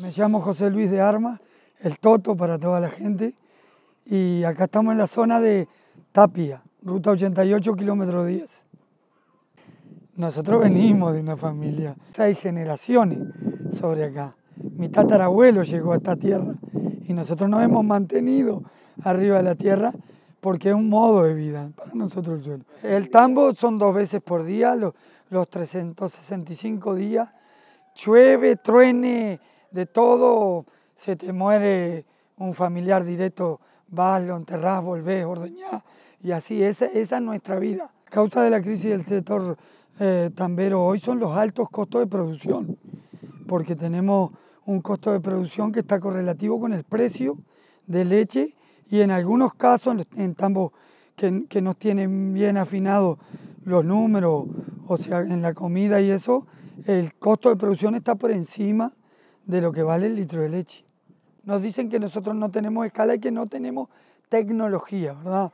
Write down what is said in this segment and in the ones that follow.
Me llamo José Luis de Arma, el Toto para toda la gente, y acá estamos en la zona de Tapia, ruta 88, kilómetro 10. Nosotros venimos de una familia, 6 generaciones sobre acá. Mi tatarabuelo llegó a esta tierra y nosotros nos hemos mantenido arriba de la tierra porque es un modo de vida para nosotros el suelo. El tambo son 2 veces por día, los 365 días, llueve, truene, de todo, se te muere un familiar directo, vas, lo enterrás, volvés, ordeñás, y así, esa es nuestra vida. La causa de la crisis del sector tambero hoy son los altos costos de producción, porque tenemos un costo de producción que está correlativo con el precio de leche, y en algunos casos, en tambos que no tienen bien afinados los números, o sea, en la comida y eso, el costo de producción está por encima de lo que vale el litro de leche. Nos dicen que nosotros no tenemos escala y que no tenemos tecnología, ¿verdad?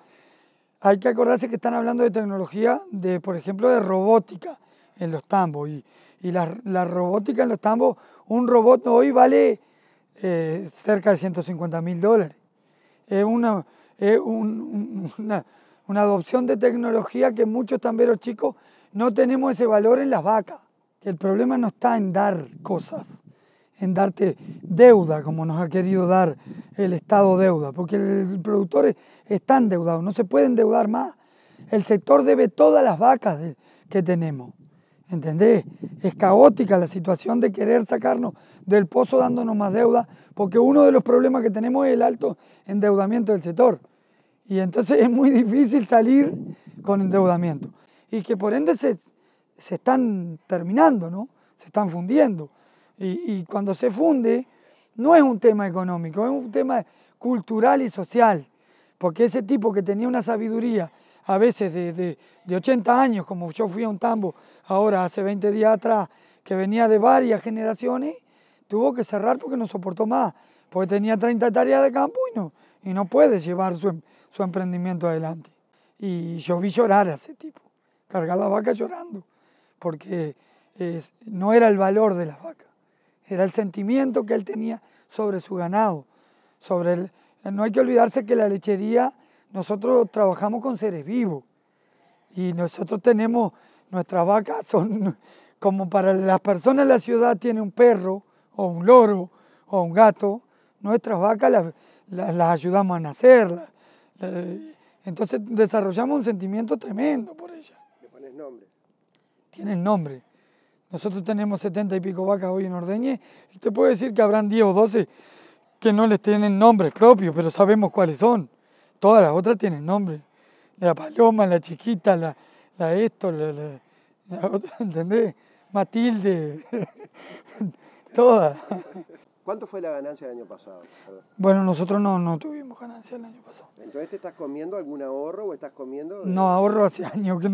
Hay que acordarse que están hablando de tecnología, de, por ejemplo, de robótica en los tambos. Y la robótica en los tambos, un robot hoy vale cerca de $150.000. Es una adopción de tecnología que muchos tamberos chicos no tenemos ese valor en las vacas. El problema no está en dar cosas, en darte deuda, como nos ha querido dar el Estado deuda, porque el productor está endeudado, no se puede endeudar más. El sector debe todas las vacas que tenemos, ¿entendés? Es caótica la situación de querer sacarnos del pozo dándonos más deuda, porque uno de los problemas que tenemos es el alto endeudamiento del sector. Y entonces es muy difícil salir con endeudamiento. Y que por ende se están terminando, ¿no? Se están fundiendo. Y cuando se funde, no es un tema económico, es un tema cultural y social. Porque ese tipo que tenía una sabiduría, a veces de 80 años, como yo fui a un tambo ahora hace 20 días atrás, que venía de varias generaciones, tuvo que cerrar porque no soportó más. Porque tenía 30 hectáreas de campo y no puede llevar su emprendimiento adelante. Y yo vi llorar a ese tipo, cargar la vaca llorando, porque no era el valor de las vacas. Era el sentimiento que él tenía sobre su ganado. No hay que olvidarse que la lechería, nosotros trabajamos con seres vivos. Y nosotros tenemos, nuestras vacas son como para las personas de la ciudad tiene un perro, o un loro, o un gato. Nuestras vacas las ayudamos a nacer. Entonces desarrollamos un sentimiento tremendo por ellas. ¿Le pones nombre? Tienen nombre. Nosotros tenemos 70 y pico vacas hoy en ordeñe, y te puedo decir que habrán 10 o 12 que no les tienen nombres propios, pero sabemos cuáles son. Todas las otras tienen nombres. La paloma, la chiquita, la otra, ¿entendés? Matilde, todas. ¿Cuánto fue la ganancia el año pasado? Bueno, nosotros no tuvimos ganancia el año pasado. ¿Entonces te estás comiendo algún ahorro o estás comiendo? No, ahorro hace años que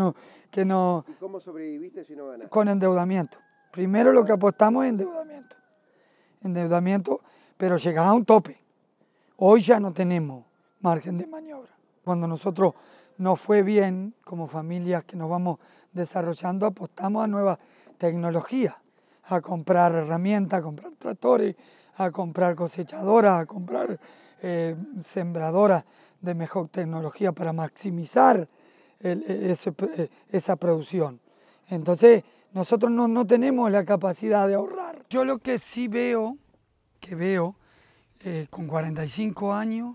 no. ¿Y cómo sobreviviste si no ganaste? Con endeudamiento. Primero lo que apostamos es endeudamiento. Endeudamiento, pero llegás a un tope. Hoy ya no tenemos margen de maniobra. Cuando nosotros nos fue bien, como familias que nos vamos desarrollando, apostamos a nuevas tecnologías, a comprar herramientas, a comprar tractores, a comprar cosechadoras, a comprar sembradoras de mejor tecnología para maximizar esa producción. Entonces, nosotros no tenemos la capacidad de ahorrar. Yo lo que sí veo, con 45 años,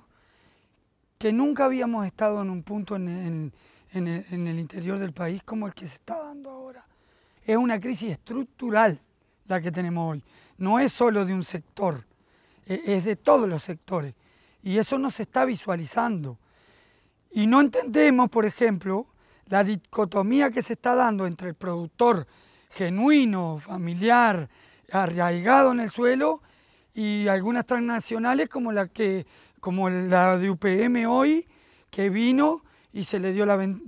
que nunca habíamos estado en un punto en el interior del país como el que se está dando ahora. Es una crisis estructural la que tenemos hoy. No es solo de un sector, es de todos los sectores. Y eso no se está visualizando. Y no entendemos, por ejemplo, la dicotomía que se está dando entre el productor genuino, familiar, arraigado en el suelo, y algunas transnacionales como la de UPM hoy, que vino y se le dio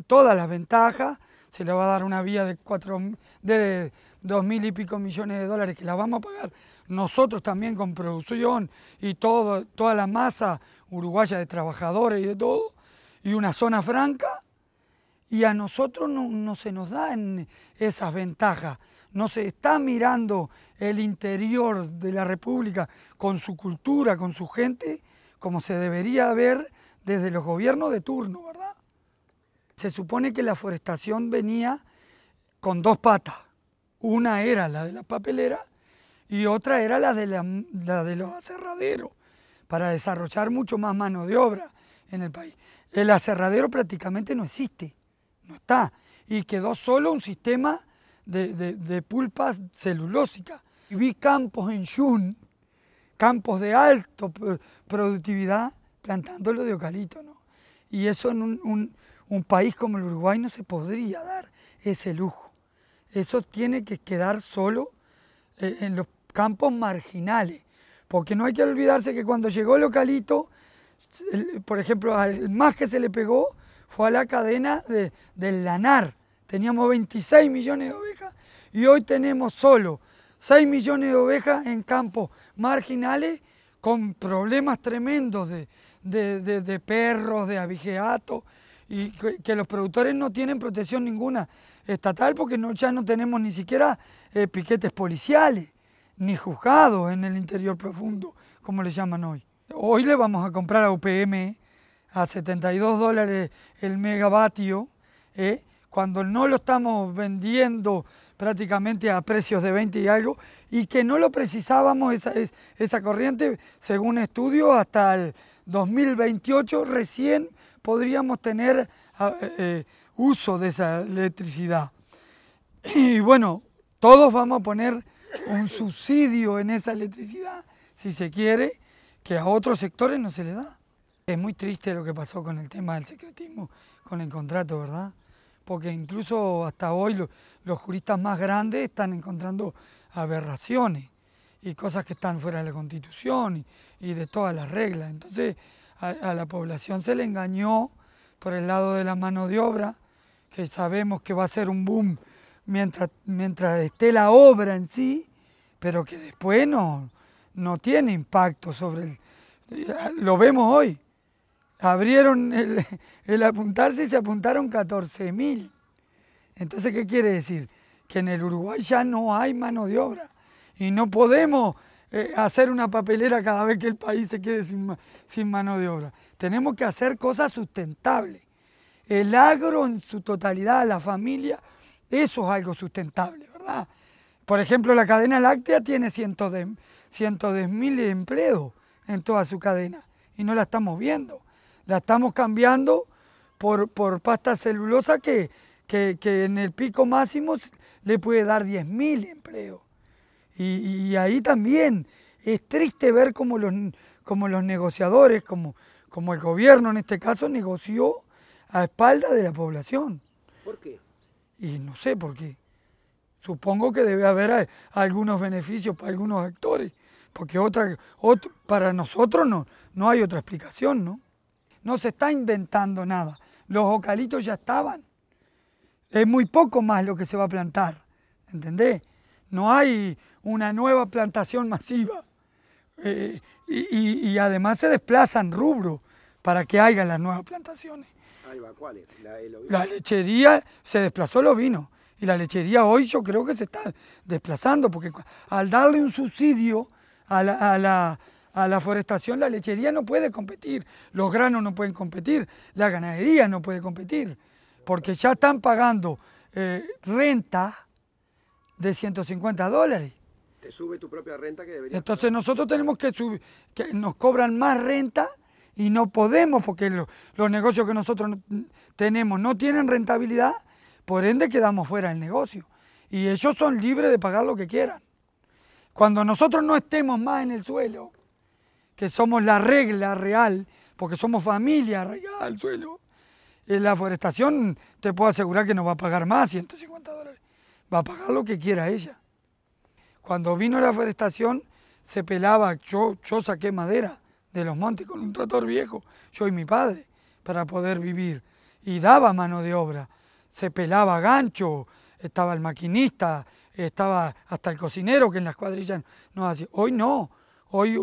todas las ventajas. Se le va a dar una vía de 2.000 y pico millones de dólares que la vamos a pagar nosotros también con producción y toda la masa uruguaya de trabajadores y de todo, y una zona franca, y a nosotros no se nos dan esas ventajas. No se está mirando el interior de la República con su cultura, con su gente, como se debería ver desde los gobiernos de turno, ¿verdad? Se supone que la forestación venía con dos patas. Una era la de la papelera y otra era la de los aserraderos, para desarrollar mucho más mano de obra en el país. El aserradero prácticamente no existe, no está, y quedó solo un sistema de pulpas celulósicas. Y vi campos en Yun, campos de alta productividad, plantándolo de eucalipto, ¿no? Y eso en un país como el Uruguay no se podría dar ese lujo. Eso tiene que quedar solo en los campos marginales, porque no hay que olvidarse que cuando llegó el eucalipto, por ejemplo, al más que se le pegó fue a la cadena del lanar. Teníamos 26 millones de ovejas y hoy tenemos solo 6 millones de ovejas en campos marginales, con problemas tremendos de perros, de abigeato, y que los productores no tienen protección ninguna estatal, porque ya no tenemos ni siquiera piquetes policiales, ni juzgados en el interior profundo, como le llaman hoy. Hoy le vamos a comprar a UPM a $72 el megavatio, cuando no lo estamos vendiendo prácticamente a precios de 20 y algo, y que no lo precisábamos esa corriente, según estudios, hasta el 2028 recién podríamos tener uso de esa electricidad. Y bueno, todos vamos a poner un subsidio en esa electricidad, si se quiere, que a otros sectores no se le da. Es muy triste lo que pasó con el tema del secretismo, con el contrato, ¿verdad? Porque incluso hasta hoy los juristas más grandes están encontrando aberraciones y cosas que están fuera de la Constitución y de todas las reglas. Entonces a la población se le engañó por el lado de la mano de obra, que sabemos que va a ser un boom mientras esté la obra en sí, pero que después no tiene impacto sobre lo vemos hoy. Abrieron el apuntarse y se apuntaron 14.000. Entonces, ¿qué quiere decir? Que en el Uruguay ya no hay mano de obra y no podemos hacer una papelera cada vez que el país se quede sin mano de obra. Tenemos que hacer cosas sustentables. El agro en su totalidad, la familia, eso es algo sustentable, ¿verdad? Por ejemplo, la cadena láctea tiene cientos de mil empleos en toda su cadena y no la estamos viendo. La estamos cambiando por pasta celulosa que en el pico máximo le puede dar 10.000 empleos. Y ahí también es triste ver cómo los negociadores, como el gobierno en este caso, negoció a espaldas de la población. ¿Por qué? Y no sé por qué. Supongo que debe haber algunos beneficios para algunos actores, porque para nosotros no hay otra explicación, ¿no? No se está inventando nada. Los eucaliptos ya estaban. Es muy poco más lo que se va a plantar, ¿entendés? No hay una nueva plantación masiva. Y además se desplazan rubros para que hagan las nuevas plantaciones. Ahí va, ¿cuál es? La lechería, se desplazó los vinos. Y la lechería hoy yo creo que se está desplazando, porque al darle un subsidio a la forestación, la lechería no puede competir, los granos no pueden competir, la ganadería no puede competir, porque ya están pagando renta de $150. Te sube tu propia renta que debería. Entonces nosotros tenemos que subir, que nos cobran más renta y no podemos, porque los negocios que nosotros tenemos no tienen rentabilidad, por ende quedamos fuera del negocio. Y ellos son libres de pagar lo que quieran. Cuando nosotros no estemos más en el suelo, que somos la regla real, porque somos familia arraigada al suelo, la forestación te puedo asegurar que no va a pagar más $150, va a pagar lo que quiera ella. Cuando vino la forestación se pelaba, yo saqué madera de los montes con un tractor viejo, yo y mi padre, para poder vivir, y daba mano de obra, se pelaba gancho, estaba el maquinista, estaba hasta el cocinero que en las cuadrillas nos hacía. Hoy no, hoy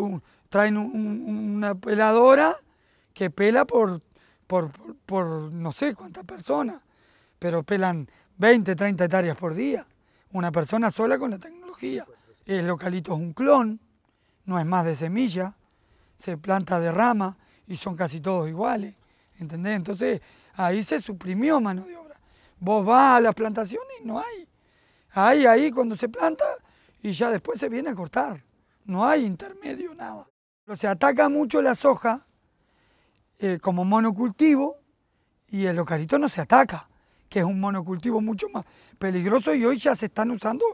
traen una peladora que pela por no sé cuántas personas. pero pelan 20, 30 hectáreas por día. Una persona sola con la tecnología. El localito es un clon, no es más de semilla, se planta de rama y son casi todos iguales, ¿entendés? Entonces ahí se suprimió mano de obra. Vos vas a las plantaciones y no hay. Ahí cuando se planta y ya después se viene a cortar. No hay intermedio, nada. Pero se ataca mucho la soja como monocultivo y el eucalipto no se ataca, que es un monocultivo mucho más peligroso y hoy ya se están usando,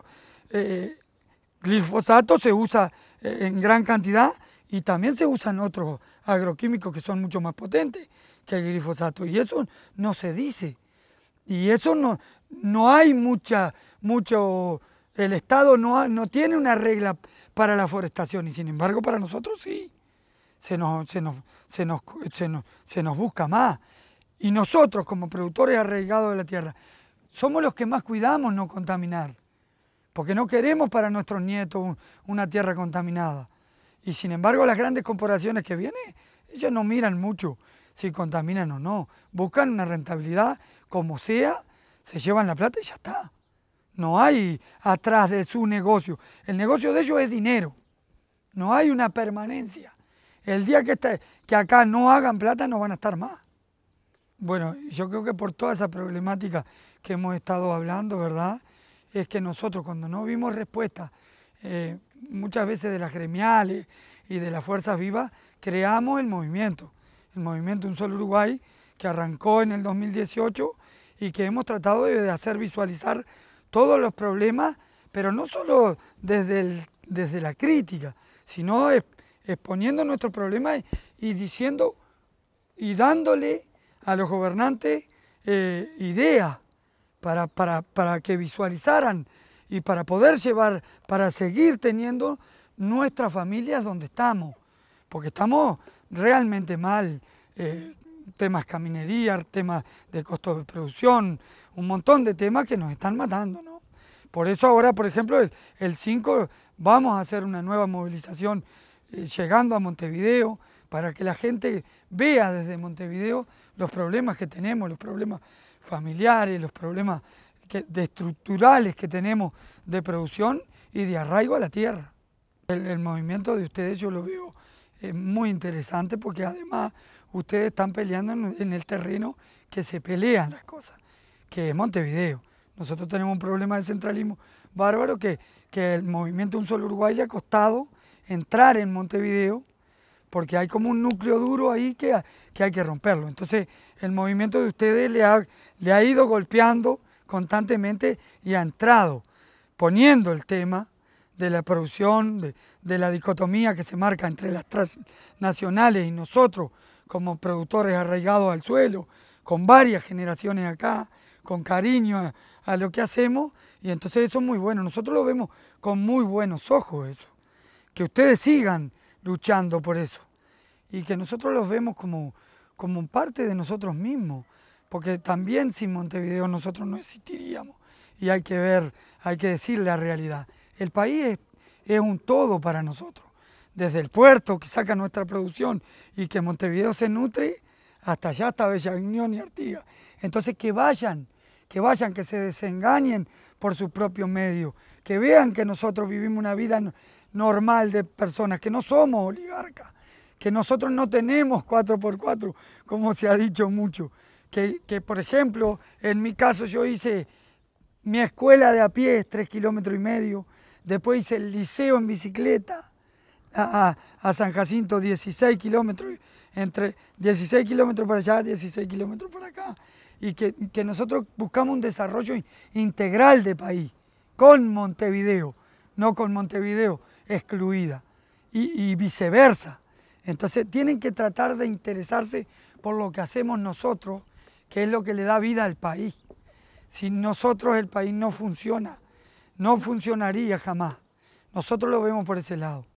glifosato se usa en gran cantidad y también se usan otros agroquímicos que son mucho más potentes que el glifosato y eso no se dice. Y eso no hay mucho, el Estado no tiene una regla para la forestación y sin embargo para nosotros sí, se nos busca más. Y nosotros, como productores arraigados de la tierra, somos los que más cuidamos no contaminar, porque no queremos para nuestros nietos una tierra contaminada. Y sin embargo, las grandes corporaciones que vienen, ellas no miran mucho si contaminan o no. Buscan una rentabilidad, como sea, se llevan la plata y ya está. No hay atrás de su negocio. El negocio de ellos es dinero, no hay una permanencia. El día que acá no hagan plata no van a estar más. Bueno, yo creo que por toda esa problemática que hemos estado hablando, ¿verdad? Es que nosotros cuando no vimos respuesta, muchas veces de las gremiales y de las fuerzas vivas, creamos el movimiento Un Solo Uruguay, que arrancó en el 2018 y que hemos tratado de hacer visualizar todos los problemas, pero no solo desde la crítica, sino exponiendo nuestros problemas y diciendo y dándole a los gobernantes ideas para que visualizaran y para poder llevar, para seguir teniendo nuestras familias donde estamos, porque estamos realmente mal, temas caminería, temas de costo de producción, un montón de temas que nos están matando, ¿no? Por eso ahora, por ejemplo, el 5 vamos a hacer una nueva movilización llegando a Montevideo, para que la gente vea desde Montevideo los problemas que tenemos, los problemas familiares, los problemas estructurales que tenemos de producción y de arraigo a la tierra. El movimiento de ustedes yo lo veo muy interesante porque además ustedes están peleando en el terreno que se pelean las cosas, que es Montevideo. Nosotros tenemos un problema de centralismo bárbaro que el movimiento Un Solo Uruguay le ha costado entrar en Montevideo porque hay como un núcleo duro ahí que hay que romperlo. Entonces, el movimiento de ustedes le ha ido golpeando constantemente y ha entrado, poniendo el tema de la producción, de la dicotomía que se marca entre las transnacionales y nosotros, como productores arraigados al suelo, con varias generaciones acá, con cariño a lo que hacemos, y entonces eso es muy bueno. Nosotros lo vemos con muy buenos ojos eso. Que ustedes sigan luchando por eso y que nosotros los vemos como parte de nosotros mismos, porque también sin Montevideo nosotros no existiríamos y hay que ver, hay que decir la realidad. El país es un todo para nosotros, desde el puerto que saca nuestra producción y que Montevideo se nutre hasta allá, hasta Bella Unión y Artigas. Entonces que vayan, que se desengañen por sus propios medios, que vean que nosotros vivimos una vida normal de personas, que no somos oligarcas, que nosotros no tenemos 4x4, como se ha dicho mucho. Que por ejemplo, en mi caso yo hice mi escuela de a pie, 3,5 kilómetros, después hice el liceo en bicicleta a San Jacinto, 16 kilómetros, entre 16 kilómetros para allá, 16 kilómetros para acá. Y que nosotros buscamos un desarrollo integral de país, con Montevideo, no con Montevideo excluida, y viceversa. Entonces tienen que tratar de interesarse por lo que hacemos nosotros, que es lo que le da vida al país. Sin nosotros el país no funciona, no funcionaría jamás. Nosotros lo vemos por ese lado.